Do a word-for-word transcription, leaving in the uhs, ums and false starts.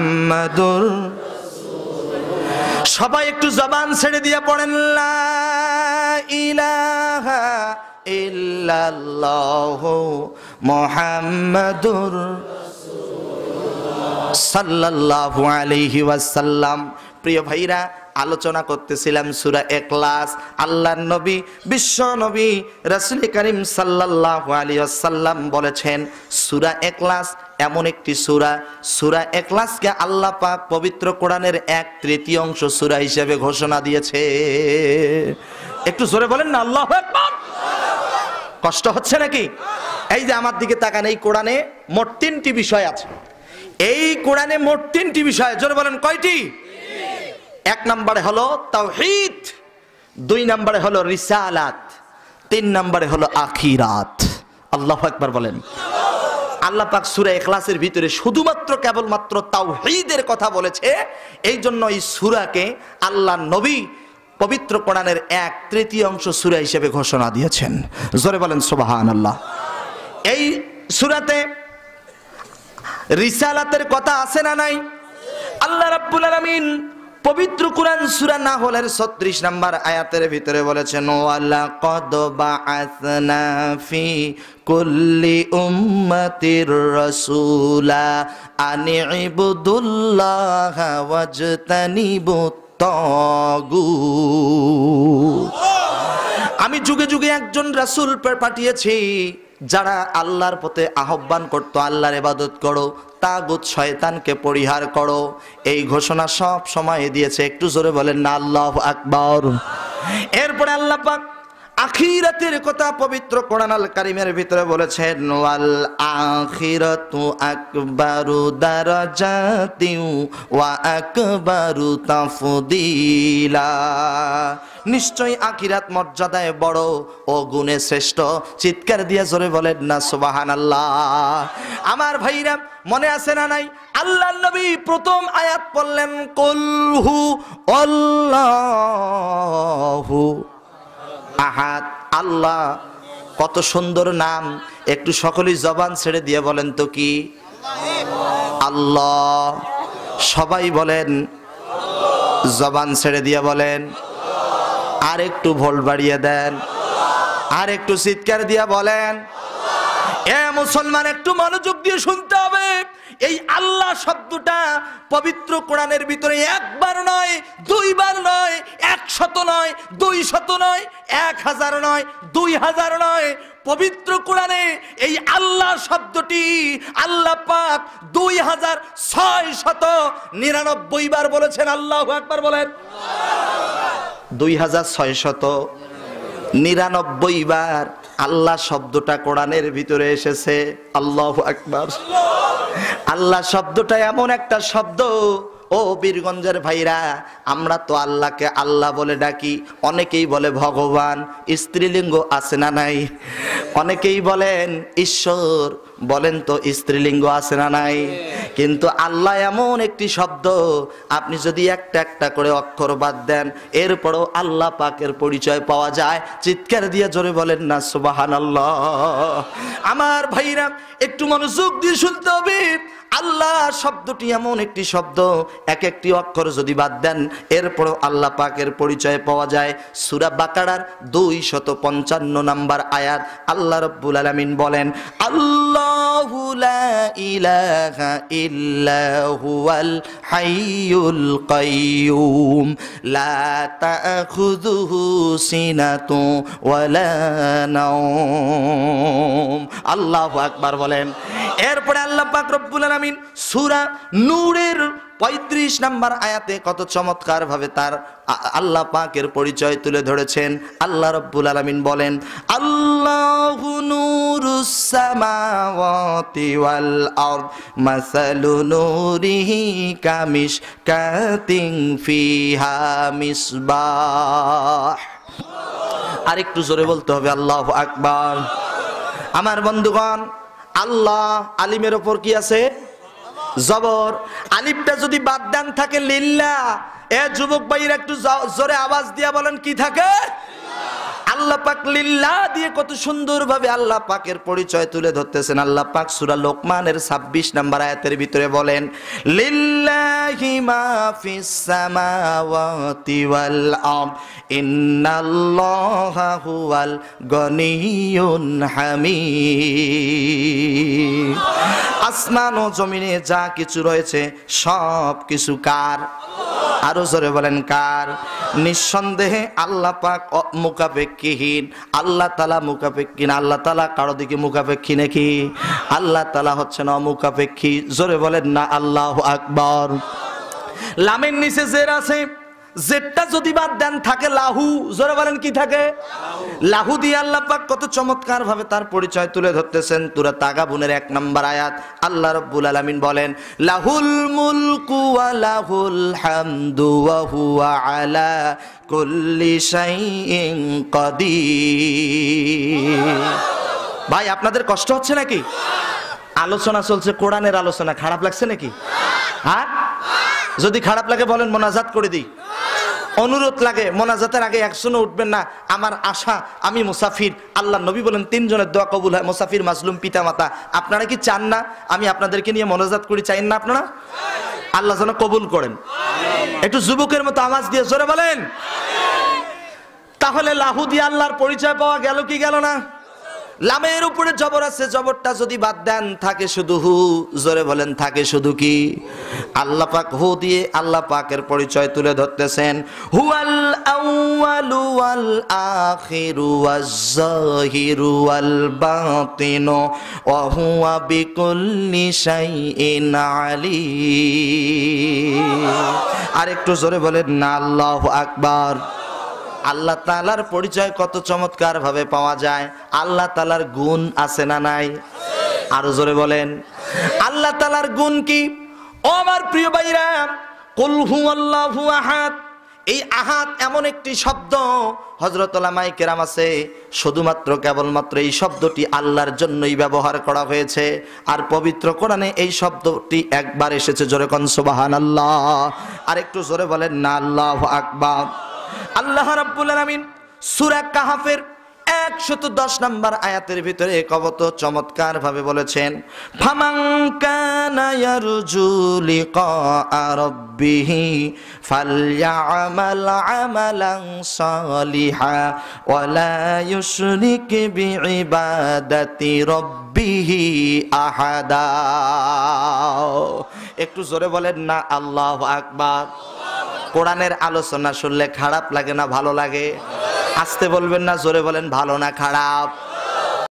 মুহাম্মাদুর রাসূলুল্লাহ। সবাই একটু জবান ছেড়ে দিয়ে পড়েন লা ইলাহা ইল্লাল্লাহ মুহাম্মাদুর রাসূলুল্লাহ সাল্লাল্লাহু আলাইহি ওয়াসাল্লাম। প্রিয় ভাইরা, আলোচনা করতেছিলাম সূরা ইখলাস। আল্লাহর নবী বিশ্ব নবী রাসূল কারীম সাল্লাল্লাহু আলাইহি ওয়াসাল্লাম বলেছেন সূরা ইখলাস এমন একটি সূরা, সূরা ইখলাসকে আল্লাহ পাক পবিত্র কোরআনের এক তৃতীয়াংশ সূরা হিসেবে ঘোষণা দিয়েছে। একটু জোরে বলেন না আল্লাহু আকবার। কষ্ট হচ্ছে নাকি? এই যে আমার দিকে তাকান, এই কোরআনে মোট তিনটি বিষয় আছে। এই কোরআনে মোট তিনটি বিষয়, জোরে বলেন কয়টি? এক নম্বরে হলো তাওহীদ, দুই নম্বরে হলো রিসালাত, তিন নম্বরে হলো আখিরাত। আল্লাহু আকবার বলেন। আল্লাহ পাক সূরা ইখলাসের ভিতরে শুধুমাত্র কেবলমাত্র তাওহীদের কথা বলেছে, এই জন্য এই সূরাকে আল্লাহর নবী পবিত্র কোরআনের এক তৃতীয়াংশ সূরা হিসেবে ঘোষণা দিয়েছেন। জোরে বলেন সুবহানাল্লাহ। এই সূরাতে রিসালাতের কথা আছে না নাই? আল্লাহ রাব্বুল আলামিন পবিত্র কুরআন সূরা নাহলের ছত্রিশ নম্বর আয়াতের ভিতরে বলেছেন ওয়ালা কদ বাআসনা ফি কুল্লি উম্মাতির রাসূলা আনিবুদুল্লাহ ওয়াজতানিবুত তাগুত। আমি যুগে যুগে একজন রাসূল পাঠিয়েছি যারা আল্লাহর পথে আহ্বান করত, আল্লাহর ইবাদত করো, তাগুত শয়তানকে পরিহার করো। এই ঘোষণা সব সময় দিয়েছে। একটু জোরে বলেন না আল্লাহু আকবার। এরপরে আল্লাহ পাক আখিরাতের কথা পবিত্র কোরআন আল কারিমের ভিতরে বলেছেন ওয়াল আখিরাতু আকবারু দারাজাতি ওয়া আকবারু তাফদীলা। নিশ্চয় আখিরাত মর্যাদায় বড় ও গুণে শ্রেষ্ঠ। চিৎকার দিয়ে জোরে বলেন না সুবহানাল্লাহ। আমার ভাইরা, মনে আছে না নাই আল্লাহর নবী প্রথম আয়াত পড়লেন কুল হু আল্লাহু আহাদ। আল্লাহ কত সুন্দর নাম! একটু সকলেই জবান ছেড়ে দিয়ে বলেন তো কি আল্লাহ? সবাই বলেন, জবান ছেড়ে দিয়ে বলেন, আর একটু ভোল বাড়িয়ে দেন, আর একটু চিৎকার দিয়ে বলেন। এ মুসলমান, একটু মনোযোগ দিয়ে শুনতে হবে। এই আল্লাহ শব্দটা পবিত্র কোরআনের ভিতরে একবার নয়, দুইবার নয়, একশত নয়, দুই শত নয়, এক হাজার নয়, দুই হাজার নয়। পবিত্র কোরআনে এই আল্লাহ শব্দটি আল্লাহ পাক দুই হাজার ছয় শত নিরানব্বই বার বলেছেন। আল্লাহু আকবার বলেন। দুই হাজার ছয় শত নিরানব্বই বার আল্লাহ শব্দটা কোরআনের ভিতরে এসেছে। আল্লাহু আকবার। আল্লাহ শব্দটা এমন একটা শব্দ, ও বীরগঞ্জের ভাইরা, আমরা তো আল্লাহকে আল্লাহ বলে ডাকি, অনেকেই বলে ভগবান। স্ত্রীলিঙ্গ আছে না নাই? অনেকেই বলেন ঈশ্বর, বলেন তো স্ত্রীলিঙ্গ আছে না নাই? কিন্তু আল্লাহ এমন একটি শব্দ, আপনি যদি একটা একটা করে অক্ষর বাদ দেন এরপরও আল্লাহ পাকের পরিচয় পাওয়া যায়। চিৎকার দিয়ে জোরে বলেন না সুবহানাল্লাহ। আমার ভাইরা, একটু মনোযোগ দিয়ে শুনতে হবে। আল্লাহ শব্দটি এমন একটি শব্দ, এক একটি অক্ষর যদি বাদ দেন এরপরও আল্লাহ পাকের পরিচয় পাওয়া যায়। সূরা বাকারার দুই শত পঞ্চান্ন নম্বর আয়াত আল্লাহ রাব্বুল আলামিন বলেন আল্লাহু লা ইলাহা ইল্লা হুয়াল হাইয়ুল কাইয়ুম লা তা'খুযুহু সিনাতুন ওয়া লা নাওম। আল্লাহু আকবার বলেন। এরপরে আল্লাহ পাক রব্বুল আলামিন সূরা নূরের পঁয়ত্রিশ নম্বর আয়াতে কত চমৎকার ভাবে তার আল্লাহ পাকের পরিচয় তুলে ধরেছেন। আল্লাহ রাব্বুল আলামিন বলেন আল্লাহু নূরুস সামাওয়াতি ওয়াল আরদ মাসালু নূরিহি কামিশকাতিন ফিহা মিসবাহ। আরেকটু জোরে বলতে হবে আল্লাহু আকবার। আমার বন্ধুগণ, আল্লাহ আলিমের ওপর কি আছে? জবর। আলিফটা যদি বাদ দেন থাকে লিল্লাহ। এ যুবক ভাইয়ের, একটু জোরে আওয়াজ দিয়া বলেন কি থাকে? আল্লাহ পাক লিল্লাহ দিয়ে কত সুন্দরভাবে আল্লাহ পাকের পরিচয় তুলে ধরতেছেন। আল্লাহ পাক সূরা লোকমানের ছাব্বিশ নম্বর আয়াতের ভিতরে বলেন, লিল্লাহি মা ফিস সামাওয়াতি ওয়াল আরদ ইন্নাল্লাহা হুয়াল গনিয়ুন হামিদ। আসমান ও জমিনে যা কিছু রয়েছে সব কিছু কার? আরো জোরে বলেন কার? নিঃসন্দেহে আল্লাহ পাক মুখাপেক্ষীহীন। আল্লাহ তাআলা মুখাপেক্ষী না, আল্লাহ তাআলা কারো দিকে মুখাপেক্ষী নাকি? আল্লাহ তাআলা হচ্ছেন অমুখাপেক্ষী। জোরে বলেন না আল্লাহু আকবার। লামের নিচে জের আছে, জেরটা যদি বাদ দেন থাকে লাহু। জোরে বলেন কি থাকে? লাহু দিয়ে আল্লাহ পাক কত চমৎকার ভাবে তার পরিচয় তুলে ধরতেছেন। তুরা তাগাবুনের এক নম্বর আয়াত, আল্লাহ রাব্বুল আলামিন বলেন, লাহুল মুলকু ওয়া লাহুল হামদু ওয়া হুয়া আলা কুল্লি শাইইন কাদির। ভাই আপনাদের কষ্ট হচ্ছে নাকি? আলোচনা চলছে কোরআনের আলোচনা, খারাপ লাগছে নাকি? হ্যাঁ, যদি খারাপ লাগে বলেন মোনাজাত করে দিই। অনুরোধ লাগে, মোনাজাতের আগে একজনও উঠবেন না। আমার আশা, আমি মুসাফির। আল্লাহ নবী বলেন তিনজনের দোয়া কবুল হয়, মুসাফির, মাজলুম, পিতা মাতা। আপনারা কি চান না আমি আপনাদেরকে নিয়ে মোনাজাত করি? চাইন না আপনারা? আল্লাহ যেন কবুল করেন। একটু যুবকের মতো আওয়াজ দিয়ে জোরে বলেন। তাহলে লাহু দিয়ে আল্লাহর পরিচয় পাওয়া গেল কি গেল না? লামের উপরে জবর আছে, জবরটা যদি বাদ দেন থাকে শুধু হু। জোরে বলেন থাকে শুধু কি? আল্লাহ পাক হু দিয়ে আল্লাহ পাকের পরিচয় তুলে ধরতেছেন। হুয়াল আউয়ালু ওয়াল আখিরু ওয়াজ জাহিরু ওয়াল বাতিনু ওয়া হুয়া বিকুল্লি শাইইন আলীম। আর একটু জোরে বলেন না আল্লাহু আকবার। আল্লাহ তাআলার পরিচয় কত চমৎকার ভাবে পাওয়া যায়। আল্লাহ তাআলার গুণ আছে না নাই? আরো জোরে বলেন। আল্লাহ তাআলার গুণ কি? ও আমার প্রিয় ভাইরা, কুল হুয়াল্লাহু আহাদ, এই আহাদ এমন একটি শব্দ হযরত ওলামায়ে কেরাম আছে, শুধুমাত্র কেবলমাত্র এই শব্দটি আল্লাহর জন্যই ব্যবহার করা হয়েছে। আর পবিত্র কোরআনে এই শব্দটি একবার এসেছে। জোরে কোন সুবহানাল্লাহ। আর একটু জোরে বলেন না আল্লাহু আকবার। আল্লাহ রাব্বুল আলামিন সূরা কাহাফের একশত দশ নম্বর আয়াতের ভিতরে কত চমৎকার ভাবে বলেছেন, ফামান কানা ইয়ারজু লিকা রাব্বিহি ফালইআমাল আমালান সালিহা ওয়া লা ইউশরিক বিইবাদাতি রাব্বিহি আহাদা। একটু জোরে বলেন না আল্লাহু আকবার। কোরআনের আলোচনা শুনলে খারাপ লাগে না ভালো লাগে? আসতে বলবেন না, জোরে বলেন ভালো না খারাপ?